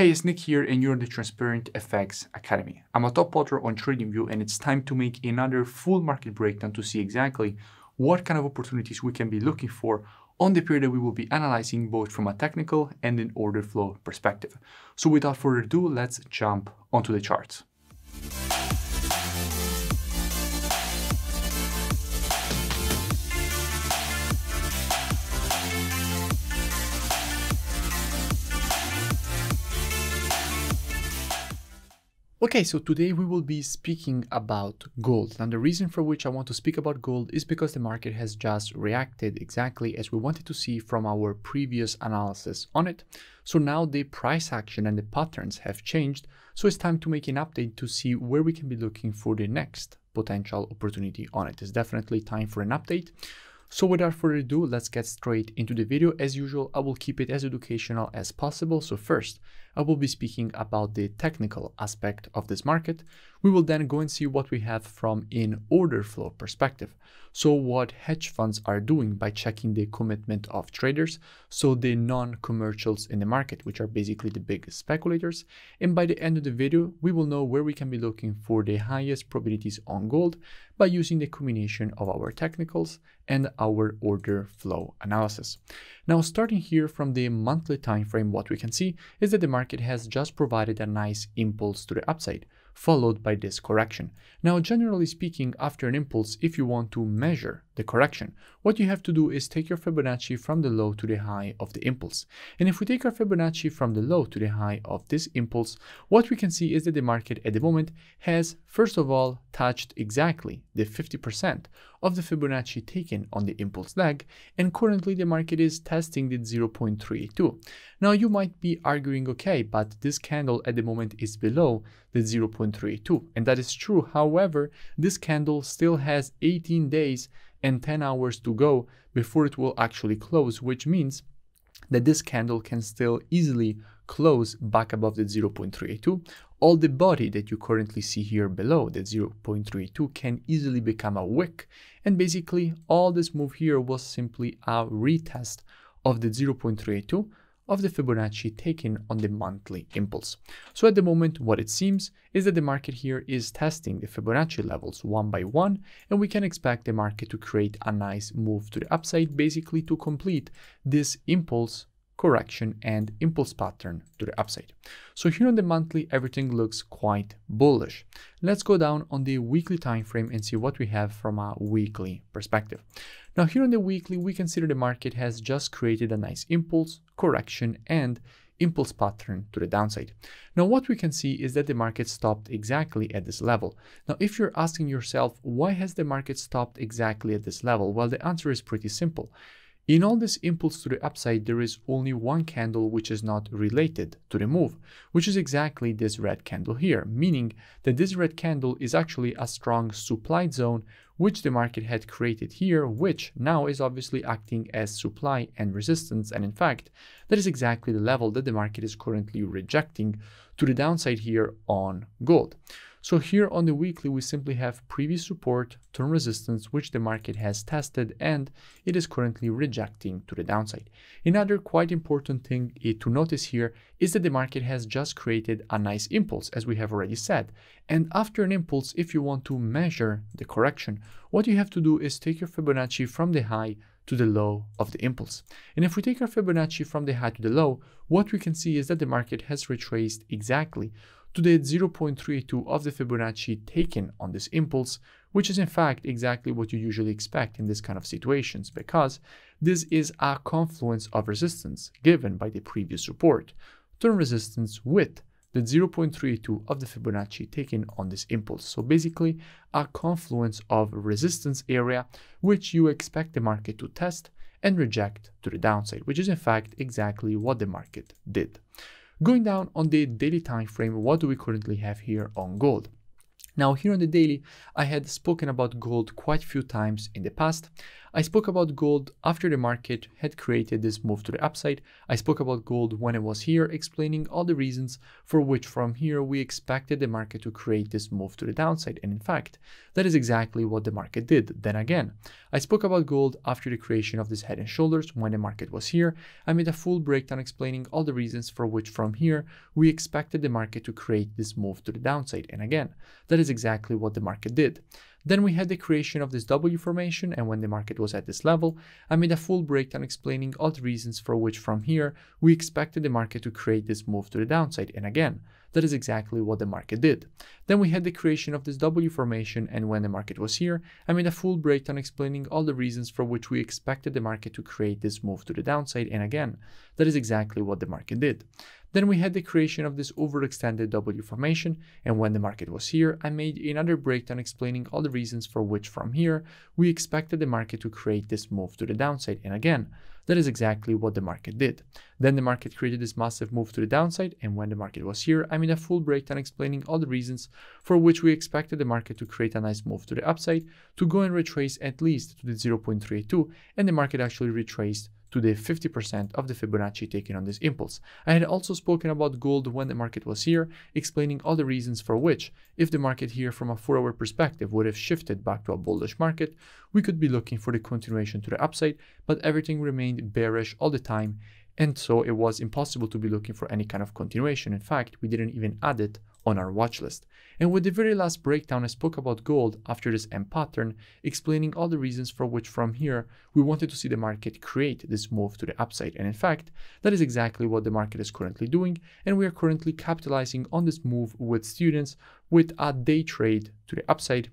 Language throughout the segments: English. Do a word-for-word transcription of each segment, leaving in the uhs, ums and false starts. Hey, it's Nick here and you're the Transparent F X Academy. I'm a top plotter on TradingView and it's time to make another full market breakdown to see exactly what kind of opportunities we can be looking for on the period that we will be analyzing, both from a technical and an order flow perspective. So without further ado, let's jump onto the charts. Okay, so today we will be speaking about gold, and the reason for which I want to speak about gold is because the market has just reacted exactly as we wanted to see from our previous analysis on it. So now the price action and the patterns have changed, so it's time to make an update to see where we can be looking for the next potential opportunity on it. It's definitely time for an update. So without further ado, let's get straight into the video. As usual, I will keep it as educational as possible. So first, I will be speaking about the technical aspect of this market. We will then go and see what we have from an order flow perspective. So what hedge funds are doing by checking the commitment of traders. So the non-commercials in the market, which are basically the big speculators. And by the end of the video, we will know where we can be looking for the highest probabilities on gold by using the combination of our technicals and our order flow analysis. Now, starting here from the monthly time frame, what we can see is that the market has just provided a nice impulse to the upside, followed by this correction. Now, generally speaking, after an impulse, if you want to measure the correction, what you have to do is take your Fibonacci from the low to the high of the impulse. And if we take our Fibonacci from the low to the high of this impulse, what we can see is that the market at the moment has, first of all, touched exactly the fifty percent of the Fibonacci taken on the impulse leg, and currently the market is testing the zero point three eight two. Now, you might be arguing, okay, but this candle at the moment is below the zero point three eight two, and that is true. However, this candle still has eighteen days and ten hours to go before it will actually close, which means that this candle can still easily close back above the zero point three eight two. All the body that you currently see here below the zero point three eight two can easily become a wick, and basically all this move here was simply a retest of the zero point three eight two of the Fibonacci taken on the monthly impulse. So at the moment, what it seems is that the market here is testing the Fibonacci levels one by one, and we can expect the market to create a nice move to the upside, basically to complete this impulse correction and impulse pattern to the upside. So here on the monthly, everything looks quite bullish. Let's go down on the weekly time frame and see what we have from a weekly perspective. Now, here on the weekly, we consider the market has just created a nice impulse, correction, and impulse pattern to the downside. Now, what we can see is that the market stopped exactly at this level. Now, if you're asking yourself, why has the market stopped exactly at this level? Well, the answer is pretty simple. In all this impulse to the upside, there is only one candle which is not related to the move, which is exactly this red candle here, meaning that this red candle is actually a strong supply zone which the market had created here, which now is obviously acting as supply and resistance. And in fact, that is exactly the level that the market is currently rejecting to the downside here on gold. So here on the weekly, we simply have previous support, turn resistance, which the market has tested, and it is currently rejecting to the downside. Another quite important thing to notice here is that the market has just created a nice impulse, as we have already said. And after an impulse, if you want to measure the correction, what you have to do is take your Fibonacci from the high to the low of the impulse. And if we take our Fibonacci from the high to the low, what we can see is that the market has retraced exactly to the zero point three eight two of the Fibonacci taken on this impulse, which is in fact exactly what you usually expect in this kind of situations, because this is a confluence of resistance given by the previous support, turn resistance, with the zero point three eight two of the Fibonacci taken on this impulse. So basically a confluence of resistance area, which you expect the market to test and reject to the downside, which is in fact exactly what the market did. Going down on the daily time frame, what do we currently have here on gold? Now here on the daily, I had spoken about gold quite a few times in the past. I spoke about gold after the market had created this move to the upside. I spoke about gold when it was here, explaining all the reasons for which from here we expected the market to create this move to the downside. And in fact, that is exactly what the market did. Then again, I spoke about gold after the creation of this head and shoulders when the market was here. I made a full breakdown explaining all the reasons for which from here we expected the market to create this move to the downside. And again, that is exactly what the market did. Then we had the creation of this W formation, and when the market was at this level, I made a full breakdown explaining all the reasons for which from here we expected the market to create this move to the downside. And again, that is exactly what the market did. Then we had the creation of this W formation, and when the market was here, I made a full breakdown explaining all the reasons for which we expected the market to create this move to the downside. And again, that is exactly what the market did. Then we had the creation of this overextended W formation, and when the market was here, I made another breakdown explaining all the reasons for which from here we expected the market to create this move to the downside. And again, that is exactly what the market did. Then the market created this massive move to the downside, and when the market was here, I made a full breakdown explaining all the reasons for which we expected the market to create a nice move to the upside, to go and retrace at least to the zero point three eight two, and the market actually retraced to the fifty percent of the Fibonacci taken on this impulse. I had also spoken about gold when the market was here, explaining all the reasons for which, if the market here from a four hour perspective would have shifted back to a bullish market, we could be looking for the continuation to the upside, but everything remained bearish all the time, and so it was impossible to be looking for any kind of continuation. In fact, we didn't even add it on our watch list. And with the very last breakdown, I spoke about gold after this M pattern, explaining all the reasons for which from here we wanted to see the market create this move to the upside. And in fact, that is exactly what the market is currently doing, and we are currently capitalizing on this move with students with a day trade to the upside.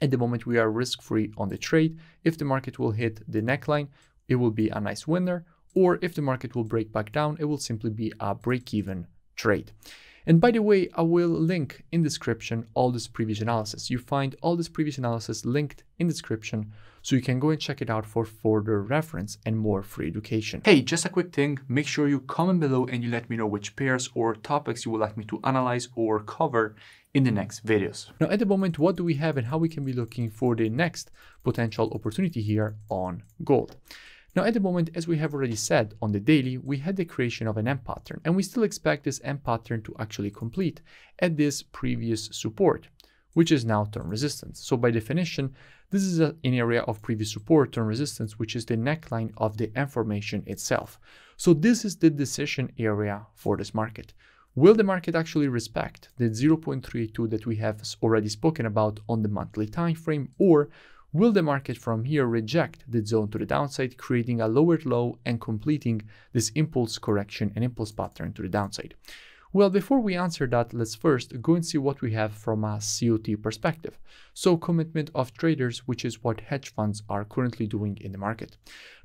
At the moment, we are risk-free on the trade. If the market will hit the neckline, it will be a nice winner, or if the market will break back down, it will simply be a break-even trade. And by the way, I will link in description all this previous analysis. You find all this previous analysis linked in description, so you can go and check it out for further reference and more free education. Hey, just a quick thing, make sure you comment below and you let me know which pairs or topics you would like me to analyze or cover in the next videos. Now at the moment, what do we have and how we can be looking for the next potential opportunity here on gold? Now at the moment, as we have already said, on the daily, we had the creation of an M pattern, and we still expect this M pattern to actually complete at this previous support, which is now term resistance. So by definition, this is a, an area of previous support, term resistance, which is the neckline of the M formation itself. So this is the decision area for this market. Will the market actually respect the zero point three eight two that we have already spoken about on the monthly time frame, or will the market from here reject the zone to the downside, creating a lower low and completing this impulse correction and impulse pattern to the downside? Well, before we answer that, let's first go and see what we have from a C O T perspective. So commitment of traders, which is what hedge funds are currently doing in the market.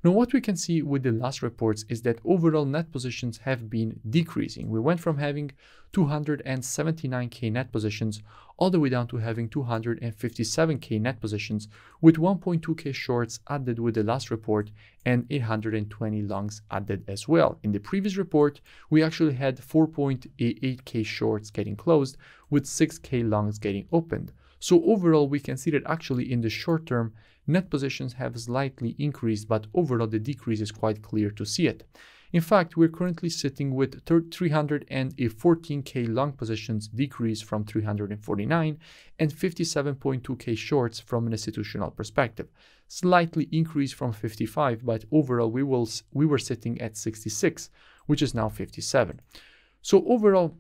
Now, what we can see with the last reports is that overall net positions have been decreasing. We went from having two hundred seventy-nine K net positions all the way down to having two hundred fifty-seven K net positions, with one point two K shorts added with the last report and eight hundred twenty longs added as well. In the previous report, we actually had four point eight K shorts getting closed with six K longs getting opened. So overall, we can see that actually in the short term, net positions have slightly increased, but overall the decrease is quite clear to see it. In fact, we're currently sitting with three hundred fourteen K long positions decrease from three hundred forty-nine and fifty-seven point two K shorts from an institutional perspective. Slightly increased from fifty-five, but overall we, will, we were sitting at sixty-six, which is now fifty-seven. So overall,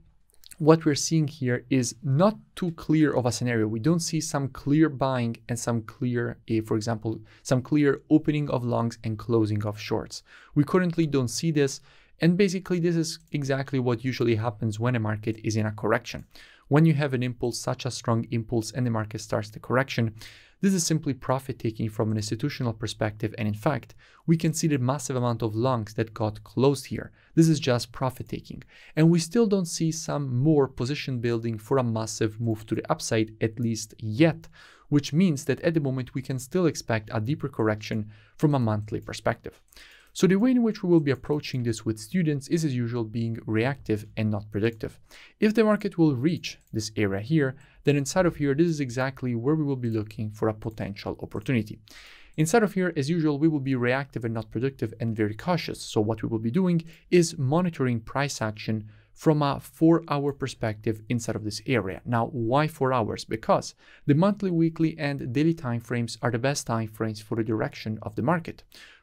what we're seeing here is not too clear of a scenario. We don't see some clear buying and some clear, uh, for example, some clear opening of longs and closing of shorts. We currently don't see this. And basically, this is exactly what usually happens when a market is in a correction. When you have an impulse, such a strong impulse, and the market starts the correction, this is simply profit taking from an institutional perspective. And in fact, we can see the massive amount of longs that got closed here. This is just profit taking. And we still don't see some more position building for a massive move to the upside, at least yet, which means that at the moment, we can still expect a deeper correction from a monthly perspective. So the way in which we will be approaching this with students is as usual being reactive and not predictive. If the market will reach this area here, then inside of here, this is exactly where we will be looking for a potential opportunity. Inside of here, as usual, we will be reactive and not productive and very cautious. So what we will be doing is monitoring price action from a four hour perspective inside of this area. Now, why four hours? Because the monthly, weekly, and daily timeframes are the best timeframes for the direction of the market,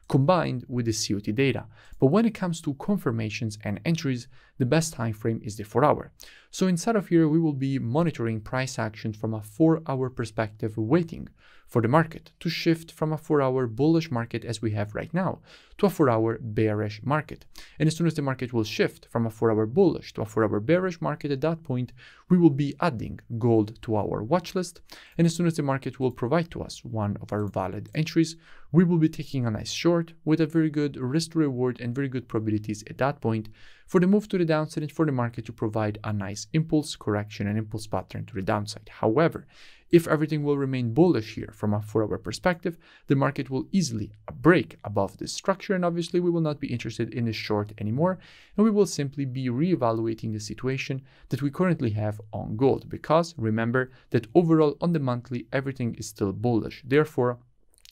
combined with the C O T data. But when it comes to confirmations and entries, the best timeframe is the four hour. So inside of here, we will be monitoring price action from a four hour perspective, waiting for the market to shift from a four hour bullish market as we have right now to a four hour bearish market. And as soon as the market will shift from a four hour bullish to a four hour bearish market, at that point, we will be adding gold to our watch list. And as soon as the market will provide to us one of our valid entries, we will be taking a nice short with a very good risk to reward and very good probabilities at that point for the move to the downside and for the market to provide a nice impulse correction and impulse pattern to the downside. However, if everything will remain bullish here from a four-hour perspective, the market will easily break above this structure, and obviously we will not be interested in the short anymore, and we will simply be reevaluating the situation that we currently have on gold, because remember that overall on the monthly everything is still bullish. Therefore,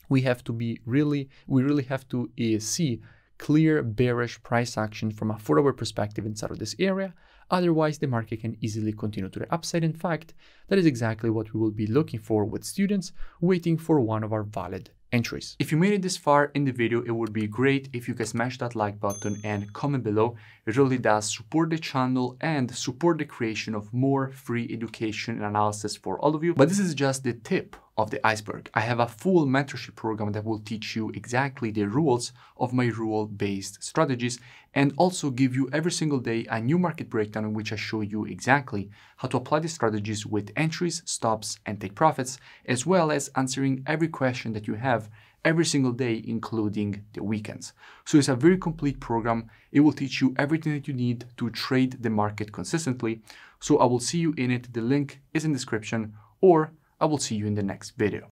we have to be really, we really have to uh, see clear bearish price action from a four-hour perspective inside of this area. Otherwise, the market can easily continue to the upside. In fact, that is exactly what we will be looking for with students waiting for one of our valid entries. If you made it this far in the video, it would be great if you can smash that like button and comment below. It really does support the channel and support the creation of more free education and analysis for all of you. But this is just the tip of the iceberg. I have a full mentorship program that will teach you exactly the rules of my rule-based strategies, and also give you every single day a new market breakdown in which I show you exactly how to apply the strategies with entries, stops, and take profits, as well as answering every question that you have every single day, including the weekends. So it's a very complete program. It will teach you everything that you need to trade the market consistently. So I will see you in it. The link is in the description, or I will see you in the next video.